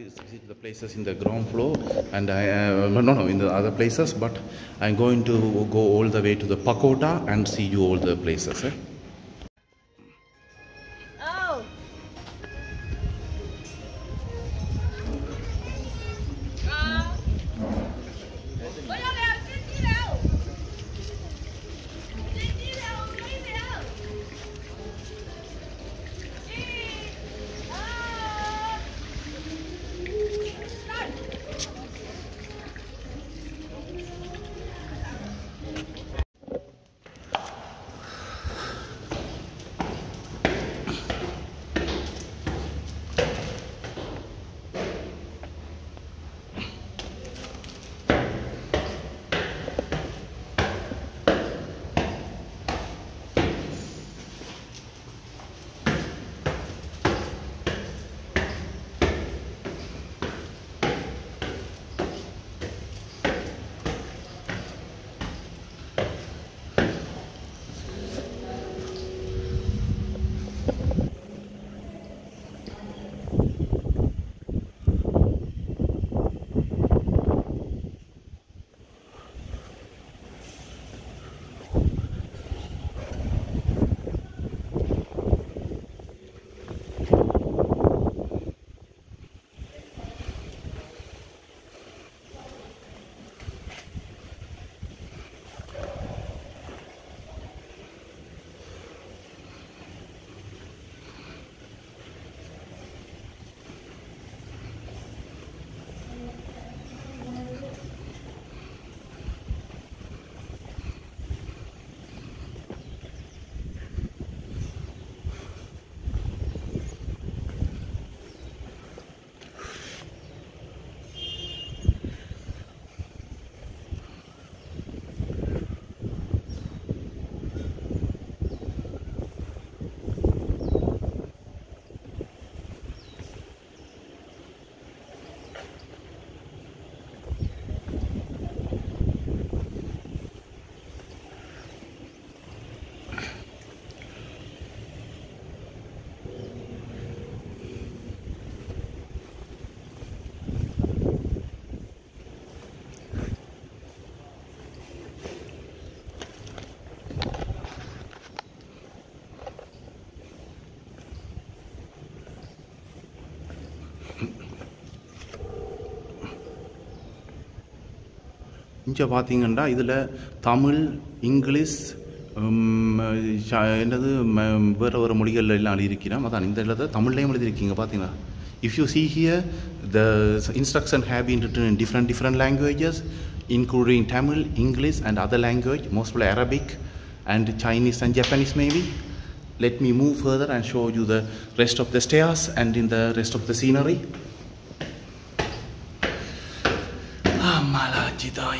The places in the ground floor, and I no, in the other places, but I'm going to go all the way to the pagoda and see you all the places. Eh? Oh. இங்கே பார்த்தீங்கன்னா இதில் Tamil English என்னது வேறு வேறு மொழிகள் எல்லாம் எழுதியிருக்கிறோம். அதான் இந்த இடத்துல தமிழ்லையும் எழுதியிருக்கீங்க பார்த்தீங்கன்னா. If you see here the instruction have been written in different languages including Tamil English and other language mostly Arabic and Chinese and Japanese maybe. Let me move further and show you the rest of the stairs and in the rest of the scenery. Jidai.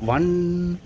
one.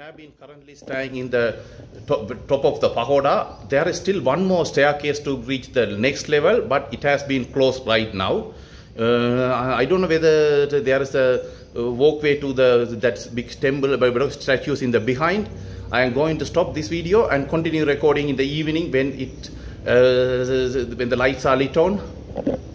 Have been currently staying in the top of the pagoda. There is still one more staircase to reach the next level, but it has been closed right now. I don't know whether there is a walkway to that big temple statues in the behind. I am going to stop this video and continue recording in the evening when the lights are lit on.